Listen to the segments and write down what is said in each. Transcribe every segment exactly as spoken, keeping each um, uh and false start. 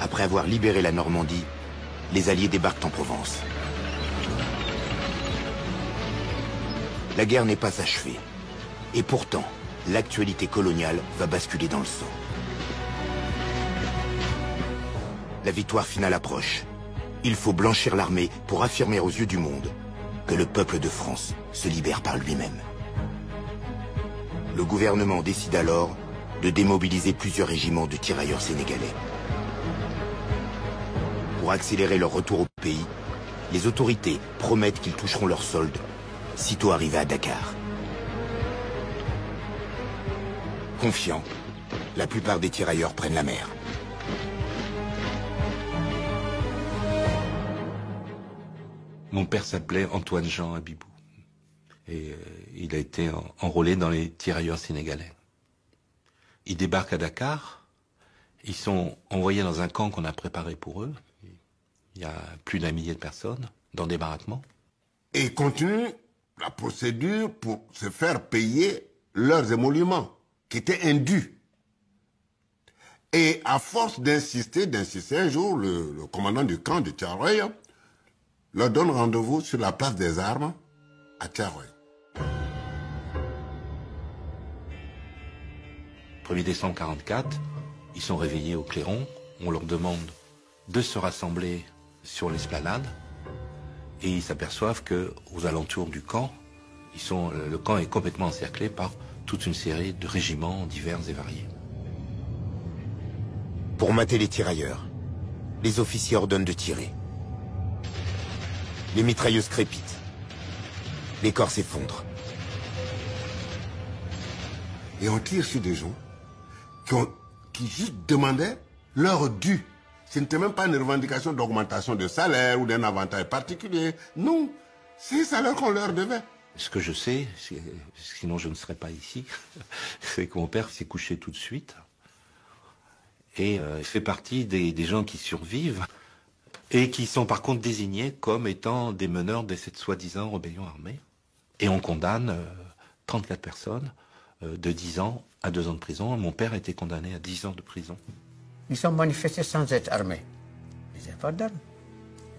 Après avoir libéré la Normandie, les Alliés débarquent en Provence. La guerre n'est pas achevée. Et pourtant, l'actualité coloniale va basculer dans le sang. La victoire finale approche. Il faut blanchir l'armée pour affirmer aux yeux du monde que le peuple de France se libère par lui-même. Le gouvernement décide alors de démobiliser plusieurs régiments de tirailleurs sénégalais. Pour accélérer leur retour au pays, les autorités promettent qu'ils toucheront leur solde sitôt arrivés à Dakar. Confiants, la plupart des tirailleurs prennent la mer. Mon père s'appelait Antoine-Jean Habibou et il a été enrôlé dans les tirailleurs sénégalais. Ils débarquent à Dakar, ils sont envoyés dans un camp qu'on a préparé pour eux. Il y a plus d'un millier de personnes dans des baraquements. Et continuent la procédure pour se faire payer leurs émoluments qui étaient indus. Et à force d'insister, d'insister, un jour, le, le commandant du camp de Thiaroye leur donne rendez-vous sur la place des armes à Thiaroye. premier décembre quarante-quatre, ils sont réveillés au clairon. On leur demande de se rassembler sur l'esplanade et ils s'aperçoivent qu'aux alentours du camp, ils sont, le camp est complètement encerclé par toute une série de régiments divers et variés. Pour mater les tirailleurs, les officiers ordonnent de tirer. Les mitrailleuses crépitent. Les corps s'effondrent. Et on tire sur des gens qui, ont, qui juste demandaient leur dû. Ce n'était même pas une revendication d'augmentation de salaire ou d'un avantage particulier. Non, c'est ça salaire qu'on leur devait. Ce que je sais, sinon je ne serais pas ici, c'est que mon père s'est couché tout de suite. Et euh, il fait partie des, des gens qui survivent et qui sont par contre désignés comme étant des meneurs de cette soi-disant rébellion armée. Et on condamne euh, trente-quatre personnes euh, de dix ans à deux ans de prison. Mon père a été condamné à dix ans de prison. Ils sont manifestés sans être armés. Ils n'avaient pas d'armes.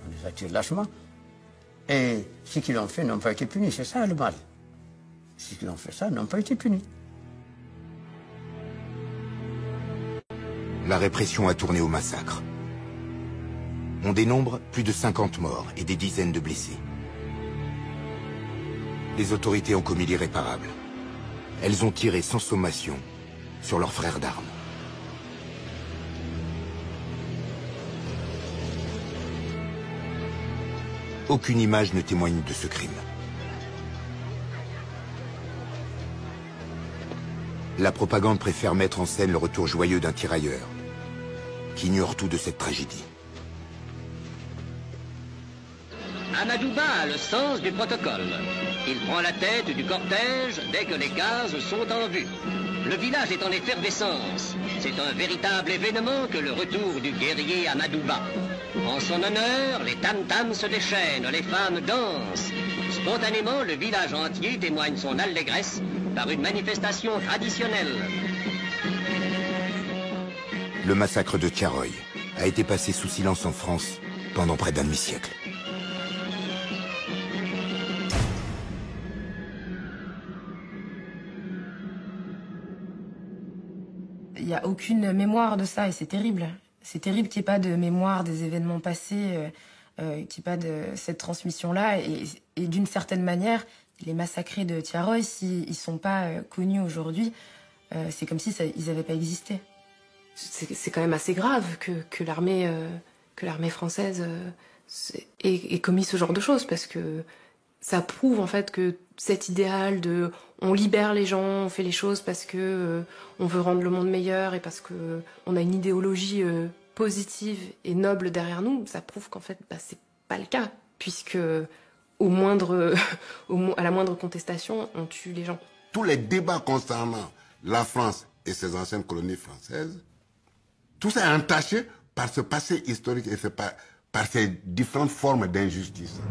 On les a tirés lâchement. Et ceux qui l'ont fait n'ont pas été punis. C'est ça le mal. Ceux qui l'ont fait ça n'ont pas été punis. La répression a tourné au massacre. On dénombre plus de cinquante morts et des dizaines de blessés. Les autorités ont commis l'irréparable. Elles ont tiré sans sommation sur leurs frères d'armes. Aucune image ne témoigne de ce crime. La propagande préfère mettre en scène le retour joyeux d'un tirailleur qui ignore tout de cette tragédie. Amadouba a le sens du protocole. Il prend la tête du cortège dès que les cases sont en vue. Le village est en effervescence. C'est un véritable événement que le retour du guerrier Amadouba. En son honneur, les tam-tams se déchaînent, les femmes dansent. Spontanément, le village entier témoigne son allégresse par une manifestation traditionnelle. Le massacre de Thiaroye a été passé sous silence en France pendant près d'un demi-siècle. Il n'y a aucune mémoire de ça et c'est terrible. C'est terrible qu'il n'y ait pas de mémoire des événements passés, euh, euh, qu'il n'y ait pas de cette transmission-là. Et, et d'une certaine manière, les massacrés de Thiaroye, s'ils ne sont pas euh, connus aujourd'hui, euh, c'est comme si ça, ils n'avaient pas existé. C'est quand même assez grave que, que l'armée euh, française euh, ait, ait commis ce genre de choses, parce que ça prouve en fait que cet idéal de on libère les gens, on fait les choses parce que euh, on veut rendre le monde meilleur et parce que euh, on a une idéologie euh, positive et noble derrière nous, ça prouve qu'en fait bah, c'est pas le cas, puisque au moindre, au mo à la moindre contestation, on tue les gens. Tous les débats concernant la France et ses anciennes colonies françaises, tout ça est entaché par ce passé historique et par, par ces différentes formes d'injustice.